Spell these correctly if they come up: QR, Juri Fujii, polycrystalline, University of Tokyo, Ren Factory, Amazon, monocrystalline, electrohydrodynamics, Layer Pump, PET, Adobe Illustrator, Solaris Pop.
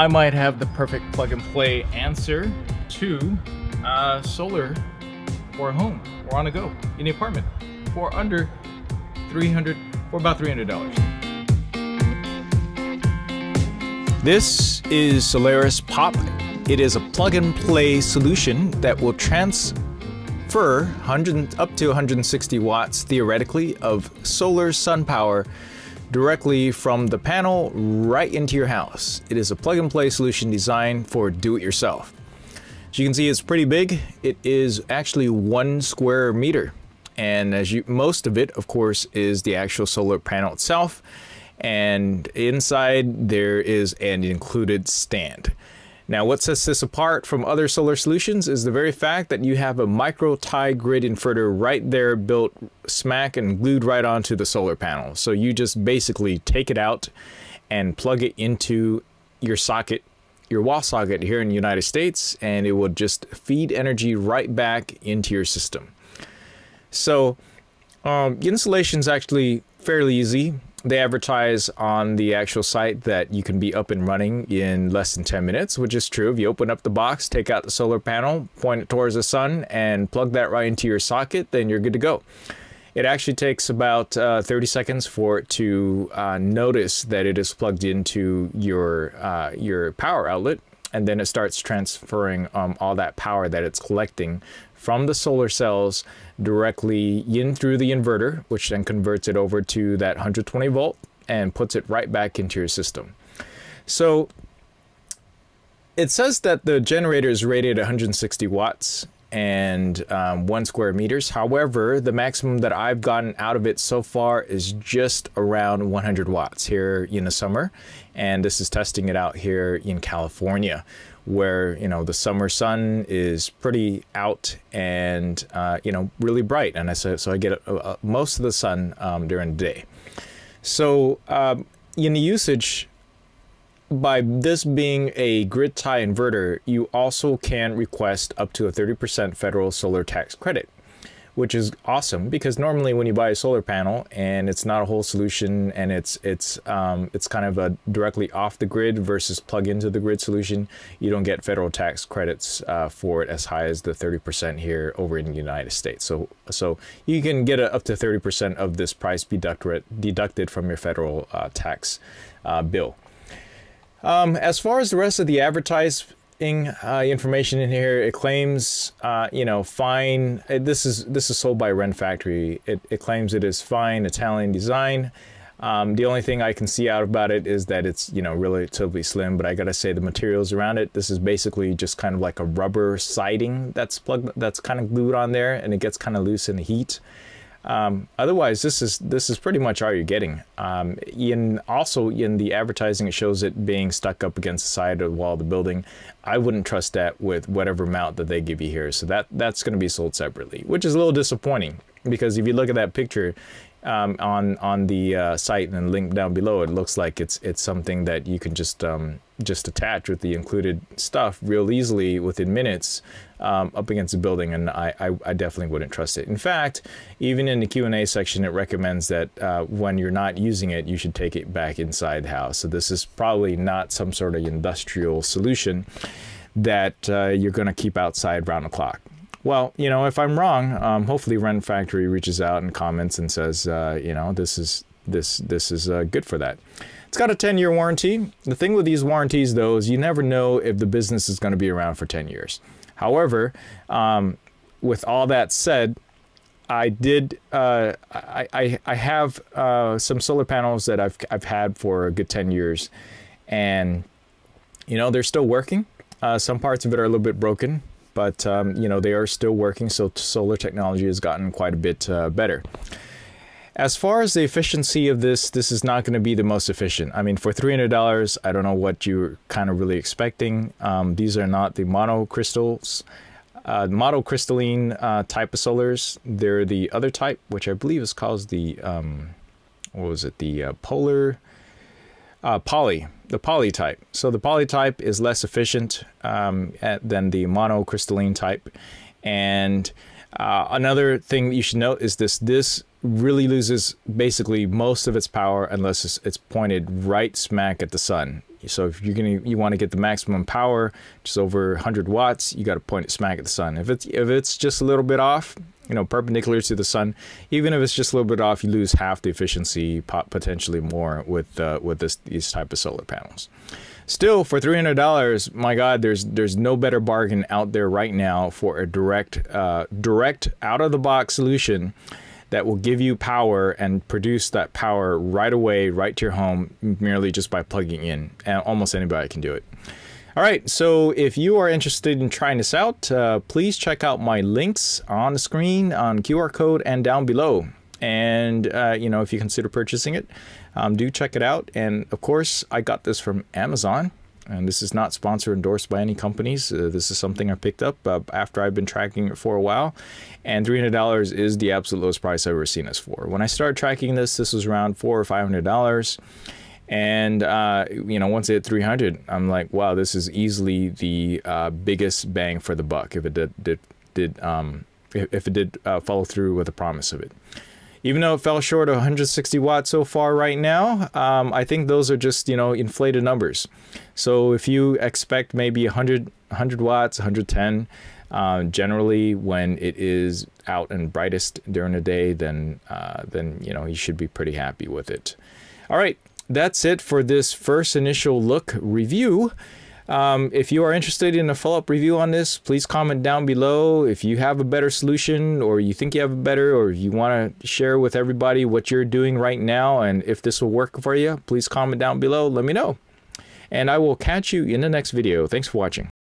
I might have the perfect plug-and-play answer to solar for a home or on a go in an apartment for under $300, for about $300. This is Solaris Pop. It is a plug-and-play solution that will transfer up to 160 watts, theoretically, of solar sun power directly from the panel right into your house. It is a plug-and-play solution designed for do-it-yourself. As you can see, it's pretty big. It is actually 1 square meter. And most of it, of course, is the actual solar panel itself. And inside, there is an included stand. Now, what sets this apart from other solar solutions is the very fact that you have a micro tie grid inverter right there, built smack and glued right onto the solar panel. So you just basically take it out and plug it into your socket, your wall socket here in the United States, and it will just feed energy right back into your system. So the installation is actually fairly easy. They advertise on the actual site that you can be up and running in less than 10 minutes, which is true. If you open up the box, take out the solar panel, point it towards the sun, and plug that right into your socket, then you're good to go. It actually takes about 30 seconds for it to notice that it is plugged into your power outlet, and then it starts transferring all that power that it's collecting from the solar cells directly in through the inverter, which then converts it over to that 120 volt and puts it right back into your system. So it says that the generator is rated 160 watts and 1 square meters. However, the maximum that I've gotten out of it so far is just around 100 watts here in the summer, and this is testing it out here in California, where the summer sun is pretty out and really bright, and so I get most of the sun during the day. So in the usage, by this being a grid tie inverter, you also can request up to a 30% federal solar tax credit, which is awesome, because normally when you buy a solar panel and it's not a whole solution, and it's kind of a directly off the grid versus plug into the grid solution, you don't get federal tax credits for it as high as the 30% here over in the United States. So you can get up to 30% of this price deducted from your federal tax bill. As far as the rest of the advertising information in here, it claims, fine. This is sold by Ren Factory. It claims it is fine Italian design. The only thing I can see out about it is that it's relatively slim. But I gotta say, the materials around it, this is basically just kind of like a rubber siding that's kind of glued on there, and it gets kind of loose in the heat. Otherwise, this is pretty much all you're getting. Also in the advertising, it shows it being stuck up against the side of the wall of the building. I wouldn't trust that with whatever mount that they give you here. So that's going to be sold separately, which is a little disappointing, because if you look at that picture on the site and link down below, it looks like it's something that you can just attach with the included stuff real easily within minutes up against the building, and I definitely wouldn't trust it. In fact, even in the Q&A section, it recommends that when you're not using it, you should take it back inside the house. So this is probably not some sort of industrial solution that you're going to keep outside round the clock. Well, if I'm wrong, hopefully Ren Factory reaches out and comments and says, this is good for that. It's got a 10-year warranty. The thing with these warranties, though, is you never know if the business is going to be around for 10 years. However, with all that said, I have some solar panels that I've had for a good 10 years, and they're still working. Some parts of it are a little bit broken, but they are still working. So solar technology has gotten quite a bit better. As far as the efficiency of this is not going to be the most efficient. I mean, for $300, I don't know what you're kind of really expecting. These are not the monocrystalline type of solars. They're the other type, which I believe is called the poly type. So the poly type is less efficient than the monocrystalline type. And another thing that you should note is this really loses basically most of its power unless it's pointed right smack at the sun. So if you're gonna, you want to get the maximum power, just over 100 watts, you got to point it smack at the sun. If it's just a little bit off, you know, perpendicular to the sun, even if it's just a little bit off, you lose half the efficiency, potentially more, with these type of solar panels. Still, for $300, my God, there's no better bargain out there right now for a direct out of the box solution that will give you power and produce that power right away, right to your home, merely just by plugging in. And almost anybody can do it. All right, so if you are interested in trying this out, please check out my links on the screen, on QR code, and down below. And you know, if you consider purchasing it, do check it out. And of course, I got this from Amazon, and this is not sponsored or endorsed by any companies. This is something I picked up after I've been tracking it for a while, and $300 is the absolute lowest price I've ever seen this for. When I started tracking this, this was around $400 or $500, and you know, once it hit $300, I'm like, wow, this is easily the biggest bang for the buck if it did follow through with the promise of it. Even though it fell short of 160 watts so far right now, I think those are just, you know, inflated numbers. So if you expect maybe 100 watts, 110, generally when it is out and brightest during the day, then you know, you should be pretty happy with it. All right, that's it for this first initial look review. If you are interested in a follow-up review on this, please comment down below. If you have a better solution, or you think you have a better, or you want to share with everybody what you're doing right now and if this will work for you, please comment down below. Let me know. And I will catch you in the next video. Thanks for watching.